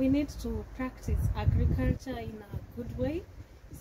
we need to practice agriculture in a good way.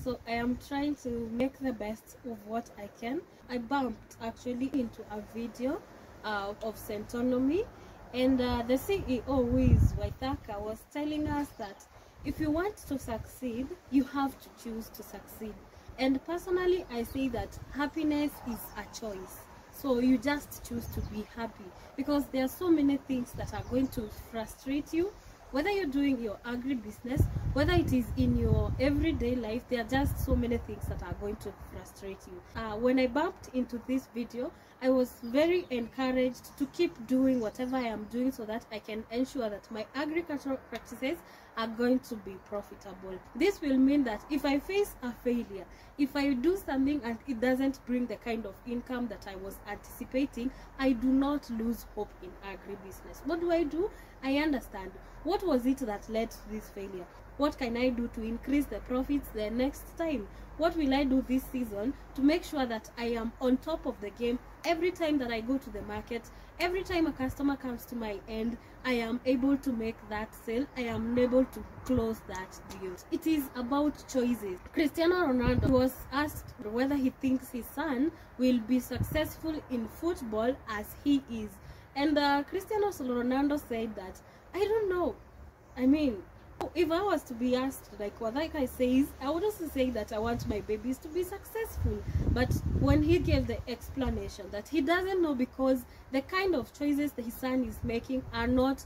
So I am trying to make the best of what I can. I bumped actually into a video of Centonomy, and the CEO, Wiz Waitaka, was telling us that if you want to succeed, you have to choose to succeed. And personally, I say that happiness is a choice. So you just choose to be happy, because there are so many things that are going to frustrate you. Whether you're doing your agribusiness, whether it is in your everyday life, there are just so many things that are going to frustrate you. When I bumped into this video, I was very encouraged to keep doing whatever I am doing so that I can ensure that my agricultural practices are going to be profitable. This will mean that if I face a failure, if I do something and it doesn't bring the kind of income that I was anticipating, I do not lose hope in agribusiness. What do? I understand. What was it that led to this failure? What can I do to increase the profits the next time? What will I do this season to make sure that I am on top of the game every time that I go to the market? Every time a customer comes to my end, I am able to make that sale. I am able to close that deal. It is about choices. Cristiano Ronaldo was asked whether he thinks his son will be successful in football as he is. And Cristiano Ronaldo said that, I don't know. I mean, if I was to be asked, like what that guy says, I would also say that I want my babies to be successful. But when he gave the explanation that he doesn't know because the kind of choices that his son is making are not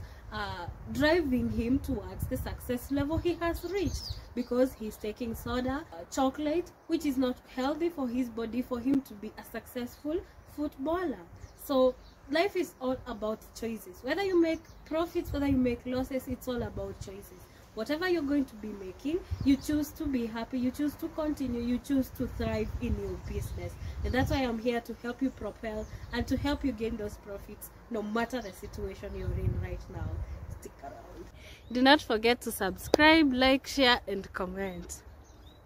driving him towards the success level he has reached, because he's taking soda, chocolate, which is not healthy for his body, for him to be a successful footballer. So life is all about choices. Whether you make profits, whether you make losses, it's all about choices. Whatever you're going to be making, you choose to be happy, you choose to continue, you choose to thrive in your business. And that's why I'm here to help you propel and to help you gain those profits, no matter the situation you're in right now. Stick around. Do not forget to subscribe, like, share, and comment.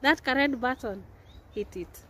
That current button, hit it.